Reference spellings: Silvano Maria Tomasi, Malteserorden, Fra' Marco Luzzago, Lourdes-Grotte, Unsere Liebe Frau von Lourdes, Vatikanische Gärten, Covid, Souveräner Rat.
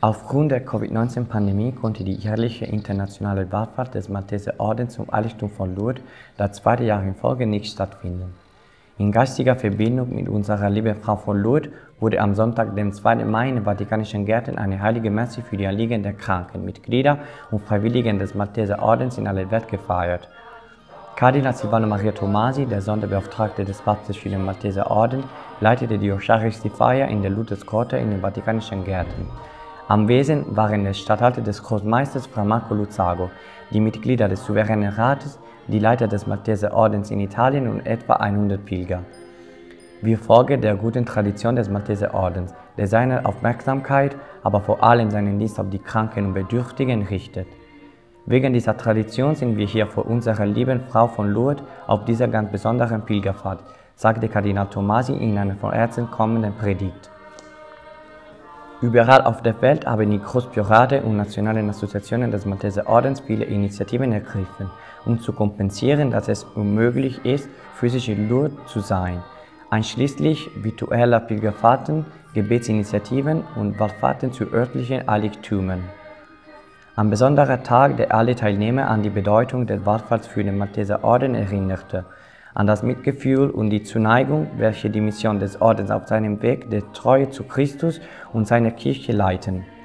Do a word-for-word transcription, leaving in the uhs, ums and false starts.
Aufgrund der Covid neunzehn-Pandemie konnte die jährliche internationale Wallfahrt des Malteserordens zum Heiligtum von Lourdes das zweite Jahr in Folge nicht stattfinden. In geistiger Verbindung mit unserer lieben Frau von Lourdes wurde am Sonntag, dem zweiten Mai, in den Vatikanischen Gärten eine heilige Messe für die Anliegen der Kranken, Mitglieder und Freiwilligen des Malteserordens in aller Welt gefeiert. Kardinal Silvano Maria Tomasi, der Sonderbeauftragte des Papstes für den Malteserorden, leitete die Eucharistiefeier in der Lourdes-Grotte in den Vatikanischen Gärten. Anwesend waren der Statthalter des Großmeisters Fra' Marco Luzzago, die Mitglieder des Souveränen Rates, die Leiter des Malteserordens in Italien und etwa hundert Pilger. Wir folgen der guten Tradition des Malteserordens, der seine Aufmerksamkeit, aber vor allem seinen Dienst auf die Kranken und Bedürftigen richtet. Wegen dieser Tradition sind wir hier vor unserer lieben Frau von Lourdes auf dieser ganz besonderen Pilgerfahrt, sagte Kardinal Tomasi in einer von Herzen kommenden Predigt. Überall auf der Welt haben die Großpriorate und nationalen Assoziationen des Malteserordens viele Initiativen ergriffen, um zu kompensieren, dass es unmöglich ist, physisch in Lourdes zu sein, einschließlich virtueller Pilgerfahrten, Gebetsinitiativen und Wallfahrten zu örtlichen Heiligtümern. Ein besonderer Tag, der alle Teilnehmer an die Bedeutung der Wallfahrt für den Malteserorden erinnerte, an das Mitgefühl und die Zuneigung, welche die Mission des Ordens auf seinem Weg der Treue zu Christus und seiner Kirche leiten.